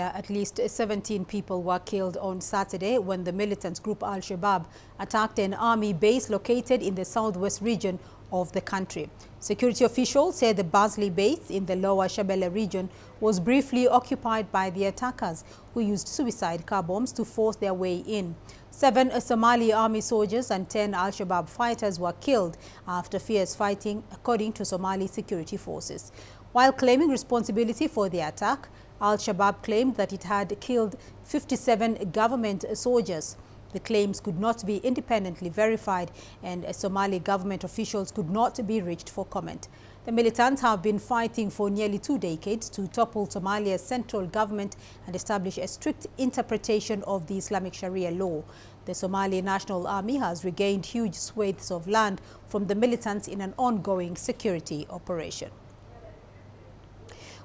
At least 17 people were killed on Saturday when the militant group Al-Shabaab attacked an army base located in the southwest region of the country. Security officials said the Basley base in the lower Shabelle region was briefly occupied by the attackers, who used suicide car bombs to force their way in. 7 Somali army soldiers and 10 Al-Shabaab fighters were killed after fierce fighting, according to Somali security forces. While claiming responsibility for the attack, Al-Shabaab claimed that it had killed 57 government soldiers. The claims could not be independently verified, and Somali government officials could not be reached for comment. The militants have been fighting for nearly 2 decades to topple Somalia's central government and establish a strict interpretation of the Islamic Sharia law. The Somali National Army has regained huge swathes of land from the militants in an ongoing security operation.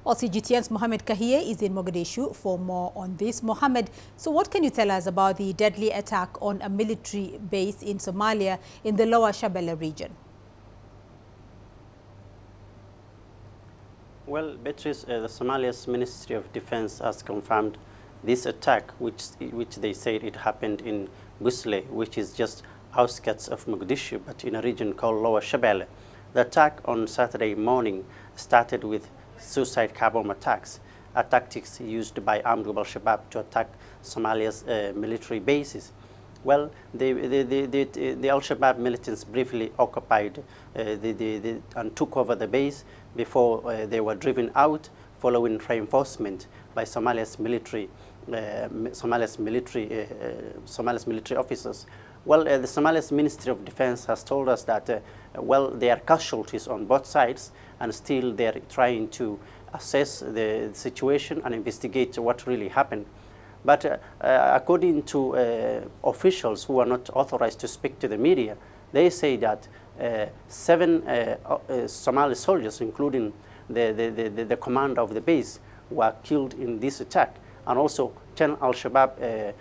CGTN's Mohamed Kahie is in Mogadishu for more on this. Mohamed, so what can you tell us about the deadly attack on a military base in Somalia in the lower Shabelle region? Well, Beatrice, the Somalia's Ministry of Defense has confirmed this attack, which they said it happened in Gusle, which is just outskirts of Mogadishu, but in a region called Lower Shabelle. The attack on Saturday morning started with suicide car bomb attacks, a tactics used by armed group Al-Shabaab to attack Somalia's military bases. Well, the Al-Shabaab militants briefly occupied and took over the base before they were driven out following reinforcement by Somalia's military officers. Well, the Somalia's Ministry of Defense has told us that, well, there are casualties on both sides, and still they're trying to assess the situation and investigate what really happened. But according to officials who are not authorized to speak to the media, they say that 7 Somali soldiers, including the commander of the base, were killed in this attack, and also 10 Al-Shabaab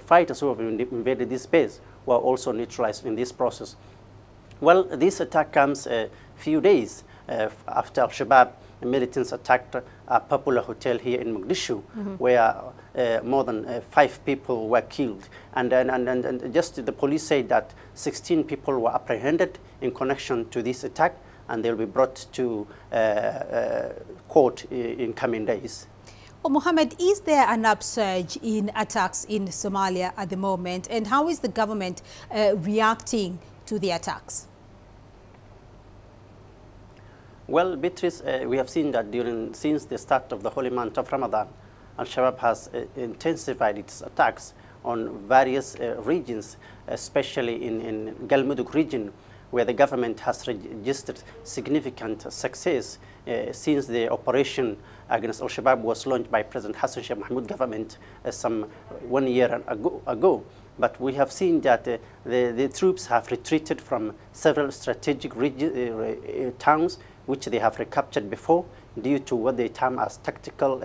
fighters who have invaded this base were also neutralized in this process. Well, this attack comes a few days after Al-Shabaab militants attacked a popular hotel here in Mogadishu, where more than 5 people were killed. And just the police said that 16 people were apprehended in connection to this attack, and they'll be brought to court in coming days. Well, Mohamed, is there an upsurge in attacks in Somalia at the moment, and how is the government reacting to the attacks? Well, Beatrice, we have seen that since the start of the holy month of Ramadan, Al-Shabaab has intensified its attacks on various regions, especially in Galmuduk region, where the government has registered significant success since the operation against Al-Shabaab was launched by President Hassan Sheikh Mahmoud government some 1 year ago. But we have seen that the troops have retreated from several strategic towns, which they have recaptured before due to what they term as tactical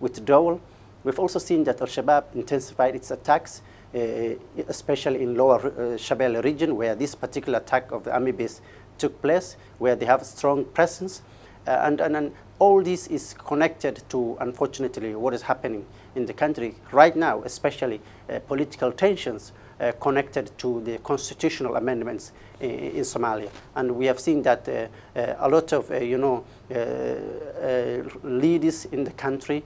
withdrawal. We've also seen that Al-Shabaab intensified its attacks, especially in lower Shabelle region, where this particular attack of the army base took place, where they have a strong presence. And all this is connected to, unfortunately, what is happening in the country right now, especially political tensions connected to the constitutional amendments in Somalia. And we have seen that a lot of, leaders in the country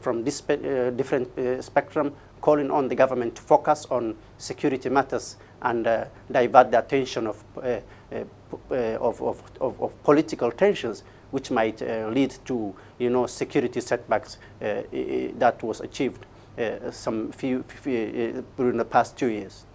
from this different spectrum calling on the government to focus on security matters and divert the attention of political tensions, which might lead to, security setbacks that was achieved during the past 2 years.